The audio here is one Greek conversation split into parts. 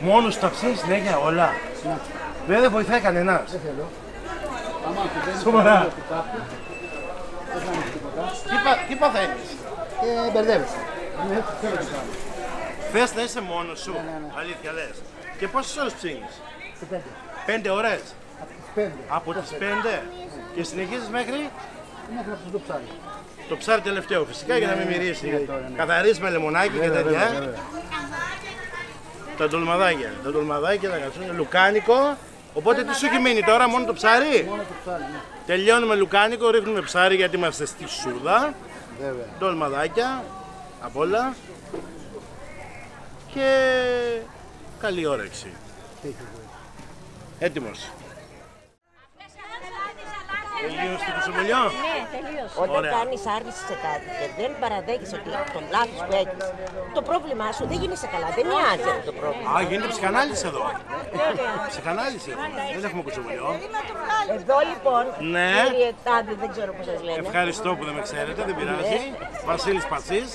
Μόνο τα ψήνει συνέχεια όλα. Βέβαια δεν βοηθάει κανένα. Δεν θέλω. Σοβαρά. Τι παθαίνει. Μπερδεύεσαι. Θες να είσαι μόνο σου. Αλήθεια λες. Και πόσες ώρες ψήνεις. 5 ώρες. Από τις 5. Και συνεχίζεις μέχρι. Μέχρι να ψήνεις το ψάρι. Το ψάρι τελευταίο φυσικά για να μην μυρίσει. Καθαρίζεις με λεμονάκι και τέτοια. Τα ντολμαδάκια. Τα ντολμαδάκια, τα κατσούνια, λουκάνικο. Οπότε τι σου έχει μείνει τώρα, μόνο το ψάρι. Μόνο το ψάρι, ναι. Τελειώνουμε λουκάνικο, ρίχνουμε ψάρι γιατί είμαστε στη Σούδα. Βέβαια. Ντολμαδάκια, απ' όλα. Και καλή όρεξη. Έτοιμος. Τελείωσε το κουσουμολιό. Ναι, τελείωσε. Όταν κάνεις άρνηση σε κάτι και δεν παραδέχεις ότι το λάθος που έχεις, το πρόβλημά σου δεν γίνεσαι καλά, δεν μοιάζει το πρόβλημα. Α, γίνεται ψυχανάλυση εδώ. Ψυχανάλυση. Δεν έχουμε κουσουμολιό. Εδώ λοιπόν, κύριε Τάντη, δεν ξέρω πώς σας λένε. Ευχαριστώ που δεν με ξέρετε, δεν πειράζει. Βασίλης Πατσής.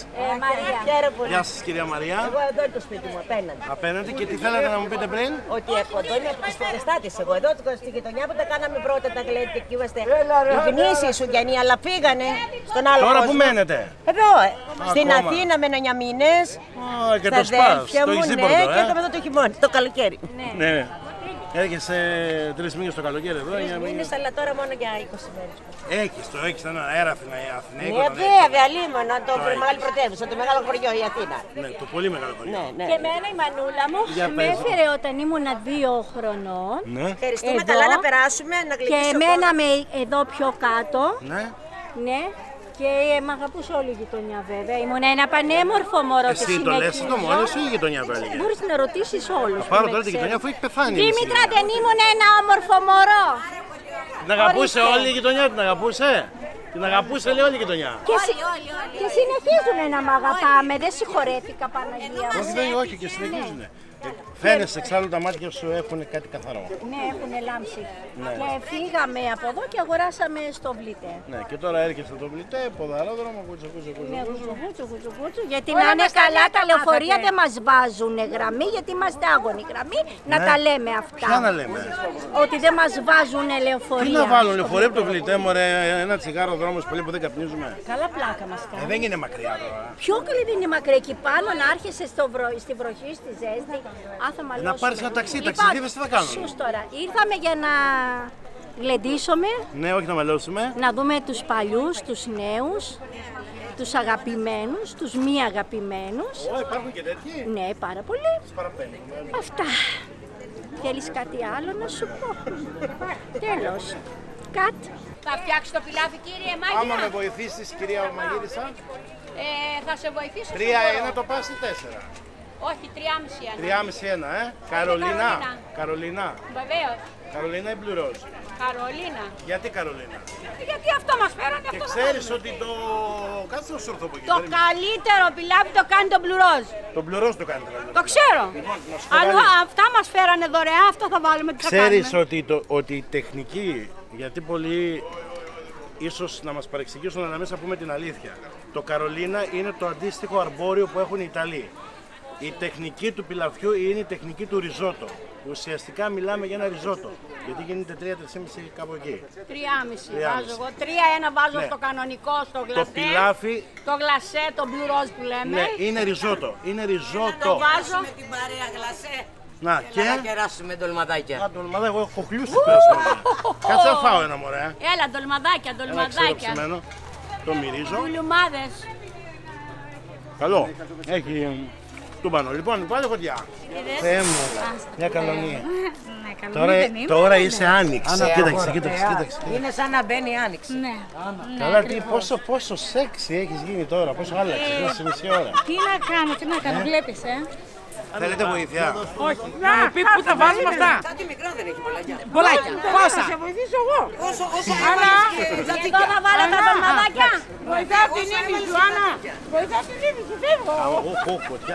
Γεια σας κυρία Μαρία. Εγώ εδώ είναι το σπίτι μου, απέναντι. Απέναντι και τι θέλατε να μου πείτε πριν. Ότι εδώ είναι από τις Προτεστάτες. Εγώ εδώ στη γειτονιά που τα κάναμε πρώτα τα γλέντι και είμαστε. Οι γνήσιοι Σουδιανοί, αλλά πήγανε στον άλλο κόσμο. Τώρα που μένετε. Εδώ, στην Αθήνα με 9 μήνες. Και το σπάς, το Ιζίπορτο. Ναι, και έρχομαι εδώ το χειμώνα, το καλοκαίρι. Ναι, έρχεσαι 3 μήνες το καλοκαίρι εδώ. 3 μήνες, αλλά τώρα μόνο για 20 μέρες. Έχεις, το έχεις έναν αέρα Αθηναϊκό. Ναι, βέβαια, λίμωνα, το μεγάλο πρωτεύουσα, το μεγάλο χωριό η Αθήνα. Ναι, το πολύ μεγάλο χωριό. Και εμένα η μανούλα μου με έφερε όταν ήμουν 2 χρονών. Ευχαριστούμε, καλά να περάσουμε, να γλυκίσουμε. Και εμένα με εδώ πιο κάτω. Ναι. Και με αγαπούσε όλη η γειτονιά βέβαια. Ήμουν ένα πανέμορφο μωρό και συνεχίζω. Εσύ το λες το μόνος ή η γειτονιά βέβαια. Μπορείς να ρωτήσεις όλους. Πάρω τώρα τη γειτονιά αφού έχει πεθάνει. Δήμητρα, δεν ήμουν ένα όμορφο μωρό. Την αγαπούσε όλη η γειτονιά, την αγαπούσε. Την αγαπούσε λέει όλη η γειτονιά. Και συνεχίζουν να μ' αγαπάμε. Δεν συγχωρέθηκα Παναγία. Όχι, και συνεχίζουνε. Φαίνεσαι εξάλλου τα μάτια σου έχουν κάτι καθαρό. Ναι, έχουν λάμψη. Ναι. Και φύγαμε από εδώ και αγοράσαμε στο Βλητέ. Ναι, και τώρα έρχεσαι στο Βλητέ, ποδαρόδρομο, κούτσο. Γιατί να είναι καλά, τα λεωφορεία δεν μας βάζουν γραμμή, γιατί είμαστε άγωνοι γραμμή. Να τα λέμε αυτά. Ποια να λέμε. Ότι δεν μας βάζουν λεωφορεία. Τι να βάλουν λεωφορεία από το Βλητέ, μωρέ, ένα τσιγάρο δρόμο πολύ που δεν καπνίζουμε. Καλά πλάκα μας κάνει. Δεν είναι μακριά τώρα. Πιο καλή δεν είναι μακριά. Εκεί πάνω να άρχισε στη βροχή, στη ζέστη. Να πάρεις ένα ταξί, ταξιδεύεις τι θα κάνουμε. Σωστά τώρα. Ήρθαμε για να γλεντήσουμε. Ναι, όχι να μαλώσουμε. Να δούμε τους παλιούς, τους νέους, τους αγαπημένους, τους μη αγαπημένους. Ω, υπάρχουν και τέτοιοι. Ναι, πάρα πολύ. Αυτά. Θέλεις κάτι άλλο να σου πω. Τέλος. Κατ. Θα φτιάξει το πιλάφι, κύριε Μάγειρα. Άμα με βοηθήσεις, κυρία Μαγείρισα. Θα σε βοηθήσω. 3-1 το πας ή 4. Όχι, 3,5-1. 3,5-1, Καρολίνα. Καρολίνα. Βεβαίως. Καρολίνα ή Blue Rose. Καρολίνα. Γιατί Καρολίνα. Γιατί αυτό μας φέρανε. Και ξέρεις ότι το. Κάτσε να σου έρθω από εκεί. Το καλύτερο πιλάπι το κάνει το Blue Rose. Το Blue Rose το κάνει. Το ξέρω. Αν αυτά μας φέρανε δωρεά, αυτό θα βάλουμε τι θα κάνουμε. Ξέρεις ότι η τεχνική. Γιατί πολλοί ίσως να μας παρεξηγήσουν, αλλά μέσα πούμε την αλήθεια. Το Καρολίνα είναι το αντίστοιχο αρμπόριο που έχουν οι Ιταλοί. Η τεχνική του πιλαφιού είναι η τεχνική του ριζότο. Ουσιαστικά μιλάμε για ένα ριζότο. Γιατί γίνεται 3-3,5 κάπου εκεί. 3,5 βάζω εγώ. 3-1 βάζω στο κανονικό, στο γλασέ. Το πιλάφι. Το γλασέ, το blue rose που λέμε. Ναι, είναι ριζότο. Είναι ριζότο. Το βάζω με την παρέα γλασέ. Να και. Να κεράσουμε ντολμαδάκια. Α, ντολμαδάκια, εγώ έχω χλιούσει πέρασμα. Κάτσε να φάω ένα μωρέ. Έλα, ντολμαδάκια. Το μυρίζω. Βουλουμάδες. Καλό. Έχει. Λοιπόν, πάλι χωριά. Θεέ μου, μια κανονία. Τώρα είσαι άνοιξη. Κοίταξε. Είναι σαν να μπαίνει άνοιξη. Καλά, πόσο σεξι έχεις γίνει τώρα, πόσο άλλαξες, σε μισή ώρα. Τι να κάνω, βλέπεις, Θέλετε βοήθεια. Όχι. Να πει που θα βάζουμε αυτά. Κάτι μικρά δεν έχει πολλάκια. Πολλάκια. Πόσα. Θα σε βοηθήσω εγώ. Όσο βοηθήσει. Εδώ θα βάλω τα ντολμαδάκια. Βοηθά την ύμη σου, Άννα. Βοηθά την ύμη σου, φεύγω.